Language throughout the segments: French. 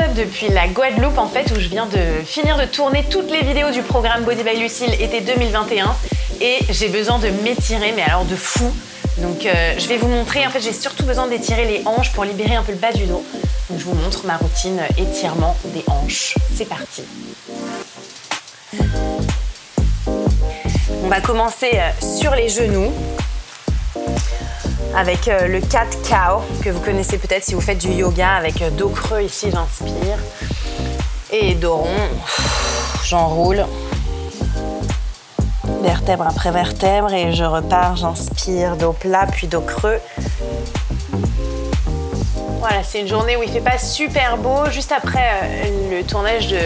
up depuis la Guadeloupe en fait, où je viens de finir de tourner toutes les vidéos du programme Body by Lucile été 2021 et j'ai besoin de m'étirer, mais alors de fou. Donc je vais vous montrer, en fait j'ai surtout besoin d'étirer les hanches pour libérer un peu le bas du dos. Donc je vous montre ma routine étirement des hanches. C'est parti. On va commencer sur les genoux avec le cat cow que vous connaissez peut-être si vous faites du yoga, avec dos creux ici, j'inspire et dos rond, j'enroule vertèbre après vertèbre et je repars, j'inspire, dos plat puis dos creux. Voilà, c'est une journée où il fait pas super beau, juste après le tournage de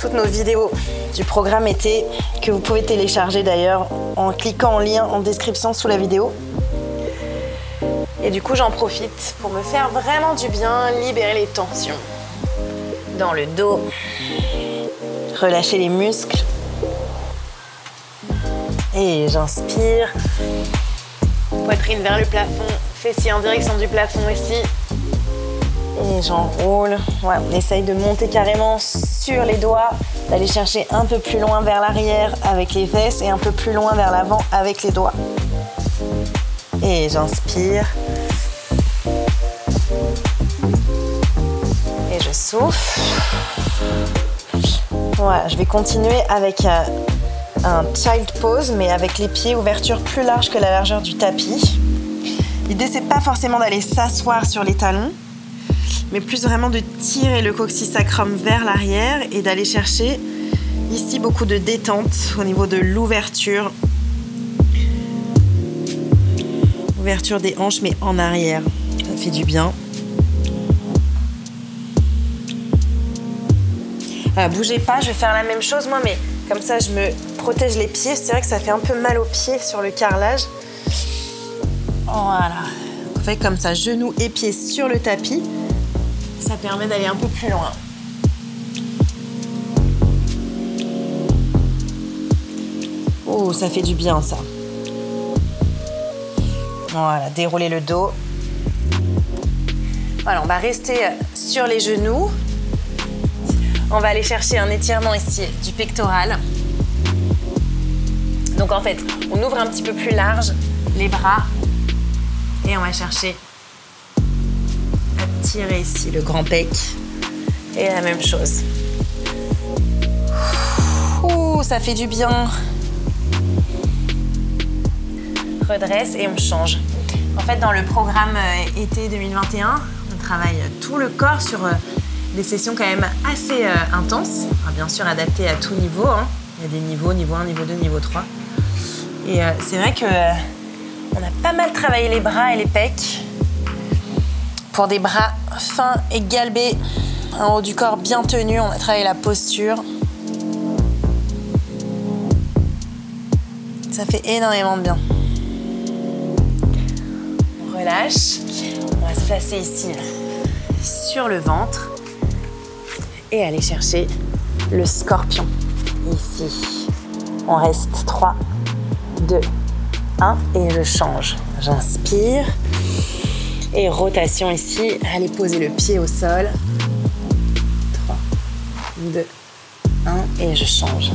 toutes nos vidéos du programme été que vous pouvez télécharger d'ailleurs en cliquant en lien en description sous la vidéo. Et du coup, j'en profite pour me faire vraiment du bien, libérer les tensions dans le dos, relâcher les muscles. Et j'inspire, poitrine vers le plafond, fessier en direction du plafond ici. Et j'enroule. Ouais, on essaye de monter carrément sur les doigts, d'aller chercher un peu plus loin vers l'arrière avec les fesses et un peu plus loin vers l'avant avec les doigts. Et j'inspire. Et je souffle. Voilà, je vais continuer avec un child pose, mais avec les pieds, ouverture plus large que la largeur du tapis. L'idée, c'est pas forcément d'aller s'asseoir sur les talons, mais plus vraiment de tirer le coccyx sacrum vers l'arrière et d'aller chercher ici beaucoup de détente au niveau de l'ouverture. Ouverture des hanches mais en arrière, ça fait du bien. Voilà, bougez pas, je vais faire la même chose moi, mais comme ça je me protège les pieds. C'est vrai que ça fait un peu mal aux pieds sur le carrelage. Voilà, on fait comme ça, genoux et pieds sur le tapis. Ça permet d'aller un peu plus loin. Oh, ça fait du bien ça. Voilà, déroulez le dos. Voilà, on va rester sur les genoux. On va aller chercher un étirement ici du pectoral. Donc en fait, on ouvre un petit peu plus large les bras et on va chercher à tirer ici le grand pec. Et la même chose. Ouh, ça fait du bien. Redresse et on change. En fait, dans le programme été 2021, on travaille tout le corps sur des sessions quand même assez intenses. Alors, bien sûr, adaptées à tout niveau. Hein. Il y a des niveaux, niveau 1, niveau 2, niveau 3. Et c'est vrai que on a pas mal travaillé les bras et les pecs pour des bras fins et galbés, un haut du corps bien tenu. On a travaillé la posture. Ça fait énormément de bien. Relâche. On va se placer ici sur le ventre et aller chercher le scorpion. Ici, on reste 3, 2, 1 et je change. J'inspire et rotation ici. Allez poser le pied au sol. 3, 2, 1 et je change.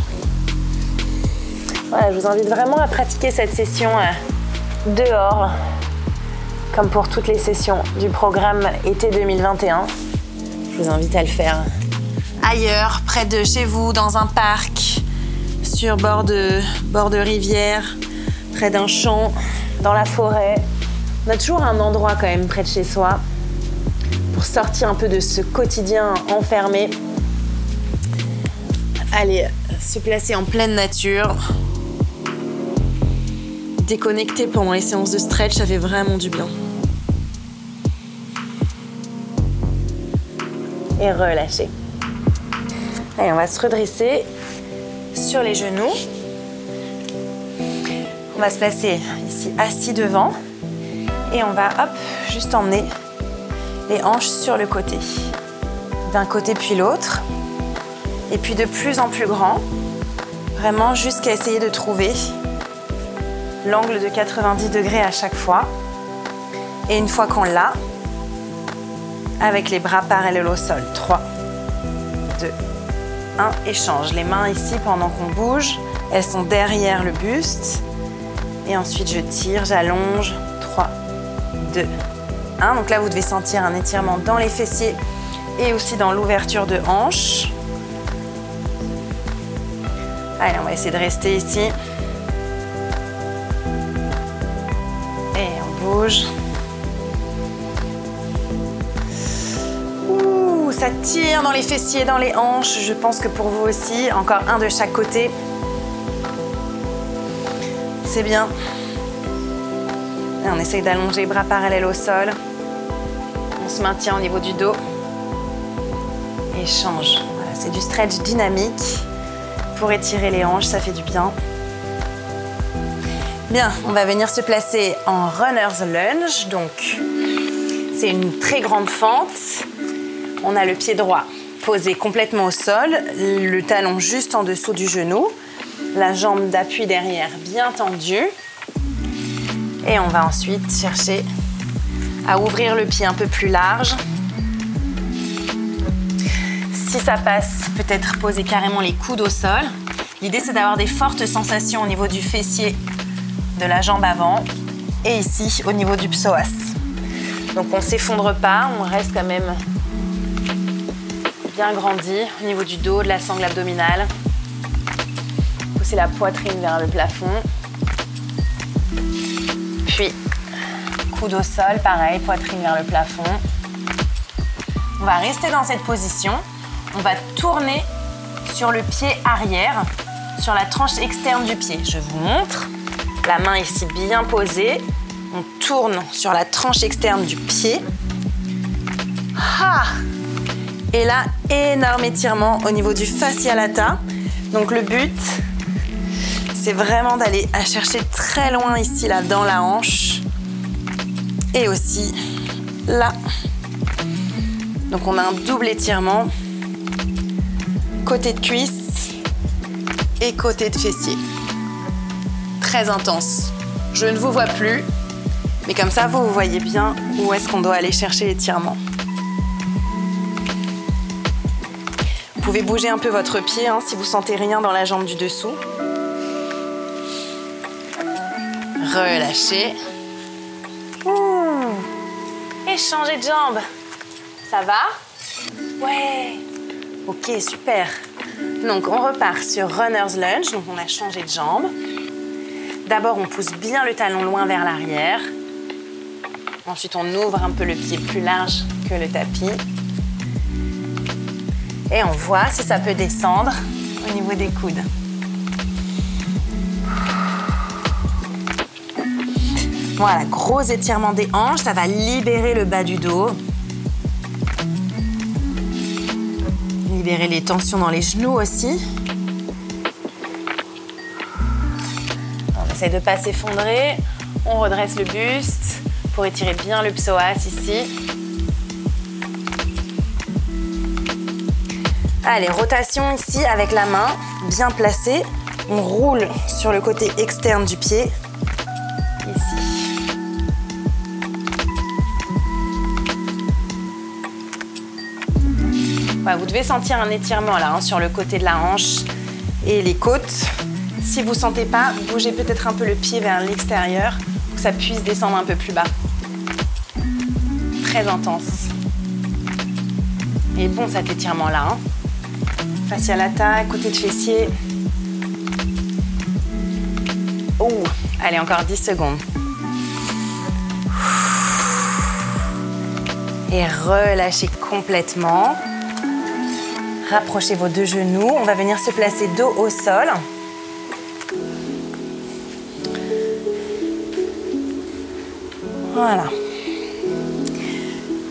Voilà, je vous invite vraiment à pratiquer cette session dehors. Comme pour toutes les sessions du programme été 2021, je vous invite à le faire ailleurs, près de chez vous, dans un parc, sur bord de rivière, près d'un champ, dans la forêt. On a toujours un endroit quand même près de chez soi pour sortir un peu de ce quotidien enfermé. Allez, se placer en pleine nature. Déconnecter pendant les séances de stretch, ça fait vraiment du bien. Et relâcher. Allez, on va se redresser sur les genoux. On va se placer ici assis devant et on va hop, juste emmener les hanches sur le côté. D'un côté puis l'autre. Et puis de plus en plus grand. Vraiment jusqu'à essayer de trouver l'angle de 90 degrés à chaque fois. Et une fois qu'on l'a, avec les bras parallèles au sol. 3, deux. Un, échange. Les mains ici pendant qu'on bouge. Elles sont derrière le buste. Et ensuite, je tire, j'allonge. 3, 2, 1. Donc là, vous devez sentir un étirement dans les fessiers et aussi dans l'ouverture de hanche. Allez, on va essayer de rester ici. Et on bouge. Ouh, ça tire dans les fessiers, dans les hanches. Je pense que pour vous aussi, encore un de chaque côté. C'est bien. Et on essaye d'allonger les bras parallèles au sol. On se maintient au niveau du dos. Et change. Voilà, c'est du stretch dynamique. Pour étirer les hanches, ça fait du bien. Bien, on va venir se placer en runner's lunge. Donc, c'est une très grande fente. On a le pied droit posé complètement au sol. Le talon juste en dessous du genou. La jambe d'appui derrière bien tendue. Et on va ensuite chercher à ouvrir le pied un peu plus large. Si ça passe, peut-être poser carrément les coudes au sol. L'idée, c'est d'avoir des fortes sensations au niveau du fessier de la jambe avant et ici au niveau du psoas. Donc, on ne s'effondre pas, on reste quand même bien grandi au niveau du dos, de la sangle abdominale. Pousser la poitrine vers le plafond. Puis, coude au sol, pareil, poitrine vers le plafond. On va rester dans cette position. On va tourner sur le pied arrière, sur la tranche externe du pied. Je vous montre. La main ici bien posée. On tourne sur la tranche externe du pied. Ah ! Et là, énorme étirement au niveau du fascia lata. Donc le but, c'est vraiment d'aller chercher très loin ici, là, dans la hanche. Et aussi là. Donc on a un double étirement, côté de cuisse et côté de fessier. Très intense. Je ne vous vois plus, mais comme ça vous voyez bien où est-ce qu'on doit aller chercher l'étirement. Vous pouvez bouger un peu votre pied si vous sentez rien dans la jambe du dessous. Relâchez. Et changez de jambe. Ça va? Ouais. Ok, super. Donc, on repart sur runner's lunge. Donc, on a changé de jambe. D'abord, on pousse bien le talon loin vers l'arrière. Ensuite, on ouvre un peu le pied plus large que le tapis. Et on voit si ça peut descendre au niveau des coudes. Voilà, gros étirement des hanches. Ça va libérer le bas du dos. Libérer les tensions dans les genoux aussi. On essaie de ne pas s'effondrer. On redresse le buste pour étirer bien le psoas ici. Allez, rotation ici avec la main bien placée. On roule sur le côté externe du pied. Ici. Voilà, vous devez sentir un étirement là, sur le côté de la hanche et les côtes. Si vous ne sentez pas, bougez peut-être un peu le pied vers l'extérieur pour que ça puisse descendre un peu plus bas. Très intense. Et bon cet étirement là. Fascia lata, côté de fessier. Oh, allez, encore 10 secondes. Et relâchez complètement. Rapprochez vos deux genoux. On va venir se placer dos au sol. Voilà.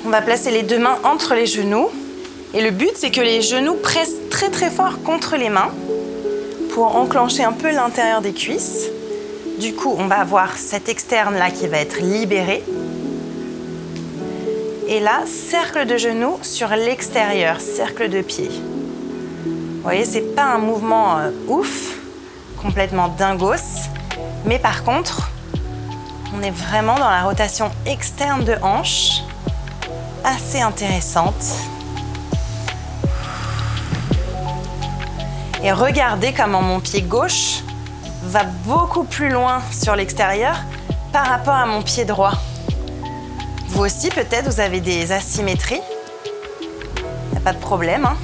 On va placer les deux mains entre les genoux. Et le but, c'est que les genoux pressent très très fort contre les mains pour enclencher un peu l'intérieur des cuisses. Du coup, on va avoir cette externe là qui va être libérée. Et là, cercle de genoux sur l'extérieur, cercle de pied. Vous voyez, c'est pas un mouvement ouf, complètement dingos. Mais par contre, on est vraiment dans la rotation externe de hanche, assez intéressante. Et regardez comment mon pied gauche va beaucoup plus loin sur l'extérieur par rapport à mon pied droit. Vous aussi, peut-être, vous avez des asymétries. Il n'y a pas de problème, hein.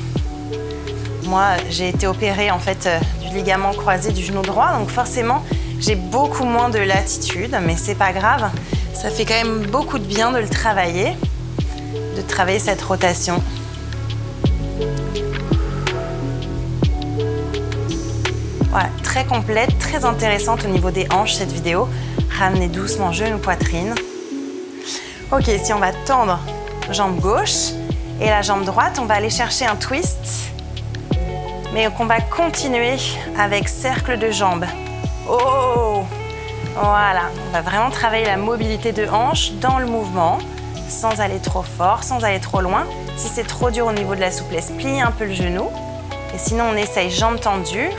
Moi, j'ai été opérée en fait du ligament croisé du genou droit, donc forcément, j'ai beaucoup moins de latitude, mais c'est pas grave. Ça fait quand même beaucoup de bien de le travailler, de travailler cette rotation. Voilà, très complète, très intéressante au niveau des hanches cette vidéo. Ramenez doucement genou, poitrine. Ok, si on va tendre jambe gauche et la jambe droite, on va aller chercher un twist. Mais qu'on va continuer avec cercle de jambes. Oh! Voilà, on va vraiment travailler la mobilité de hanche dans le mouvement, sans aller trop fort, sans aller trop loin. Si c'est trop dur au niveau de la souplesse, plie un peu le genou. Et sinon, on essaye jambes tendues,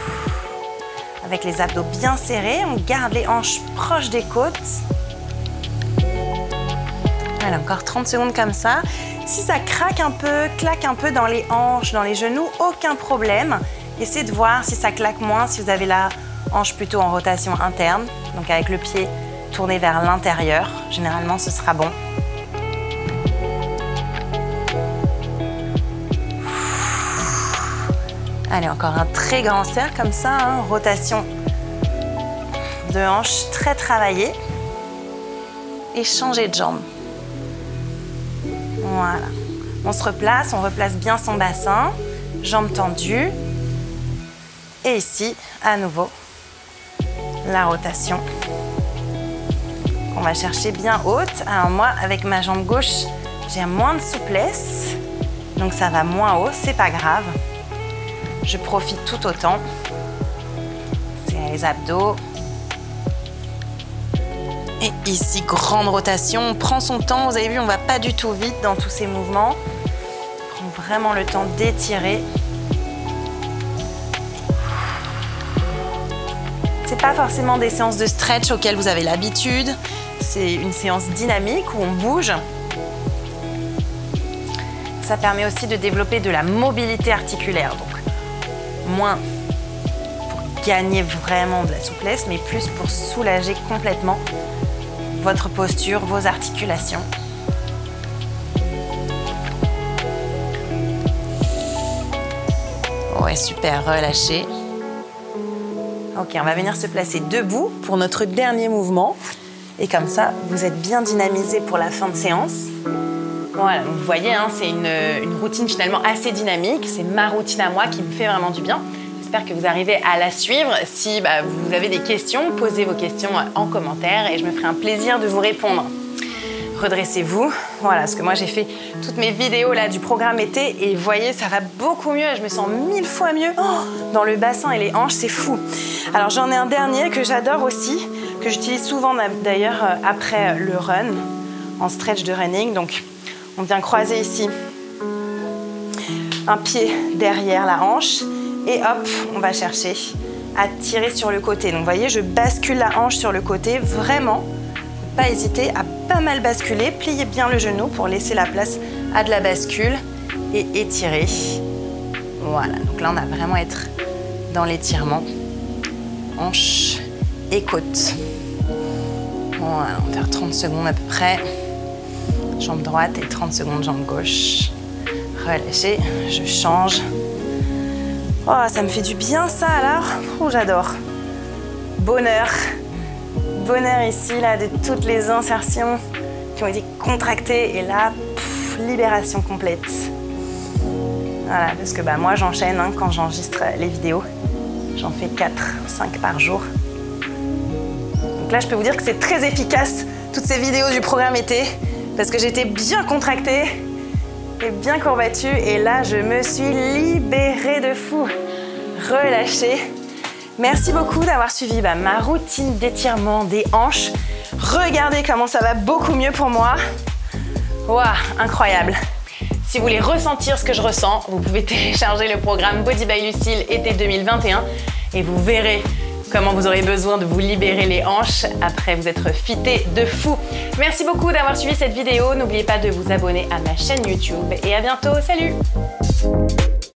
avec les abdos bien serrés. On garde les hanches proches des côtes. Voilà, encore 30 secondes comme ça. Si ça craque un peu, claque un peu dans les hanches, dans les genoux, aucun problème. Essayez de voir si ça claque moins, si vous avez la hanche plutôt en rotation interne, donc avec le pied tourné vers l'intérieur. Généralement, ce sera bon. Allez, encore un très grand cercle comme ça, hein, rotation de hanche très travaillée. Et changez de jambe. Voilà, on se replace, on replace bien son bassin, jambes tendues. Et ici, à nouveau, la rotation. On va chercher bien haute. Alors moi, avec ma jambe gauche, j'ai moins de souplesse, donc ça va moins haut, c'est pas grave. Je profite tout autant. C'est les abdos. Et ici, grande rotation, on prend son temps, vous avez vu, on ne va pas du tout vite dans tous ces mouvements. On prend vraiment le temps d'étirer. Ce n'est pas forcément des séances de stretch auxquelles vous avez l'habitude, c'est une séance dynamique où on bouge. Ça permet aussi de développer de la mobilité articulaire, donc moins pour gagner vraiment de la souplesse, mais plus pour soulager complètement votre posture, vos articulations. Ouais, super, relâchez. Ok, on va venir se placer debout pour notre dernier mouvement. Et comme ça, vous êtes bien dynamisé pour la fin de séance. Voilà, donc vous voyez, hein, c'est une routine finalement assez dynamique. C'est ma routine à moi qui me fait vraiment du bien. J'espère que vous arrivez à la suivre. Si vous avez des questions, posez vos questions en commentaire et je me ferai un plaisir de vous répondre. Redressez-vous. Voilà, parce que moi j'ai fait toutes mes vidéos là du programme été et vous voyez, ça va beaucoup mieux. Je me sens 1000 fois mieux dans le bassin et les hanches, c'est fou. Alors j'en ai un dernier que j'adore aussi, que j'utilise souvent d'ailleurs après le run, en stretch de running. Donc on vient croiser ici un pied derrière la hanche. Et hop, on va chercher à tirer sur le côté. Donc vous voyez, je bascule la hanche sur le côté, vraiment. Faut pas hésiter à pas mal basculer. Pliez bien le genou pour laisser la place à de la bascule et étirer. Voilà, donc là on a vraiment à être dans l'étirement. Hanche et côte. Voilà, on va faire 30 secondes à peu près. Jambe droite et 30 secondes jambe gauche. Relâchez, je change. Oh, ça me fait du bien ça alors. Oh, j'adore. Bonheur. Bonheur ici, là, de toutes les insertions qui ont été contractées. Et là, pff, libération complète. Voilà, parce que moi, j'enchaîne hein, quand j'enregistre les vidéos. J'en fais 4-5 par jour. Donc là, je peux vous dire que c'est très efficace, toutes ces vidéos du programme été, parce que j'étais bien contractée. Et bien courbatue, et là je me suis libérée de fou, relâchée. Merci beaucoup d'avoir suivi ma routine d'étirement des hanches. Regardez comment ça va beaucoup mieux pour moi. Waouh, incroyable. Si vous voulez ressentir ce que je ressens, vous pouvez télécharger le programme Body by Lucile été 2021 et vous verrez comment vous aurez besoin de vous libérer les hanches après vous être fitté de fou. Merci beaucoup d'avoir suivi cette vidéo. N'oubliez pas de vous abonner à ma chaîne YouTube et à bientôt. Salut!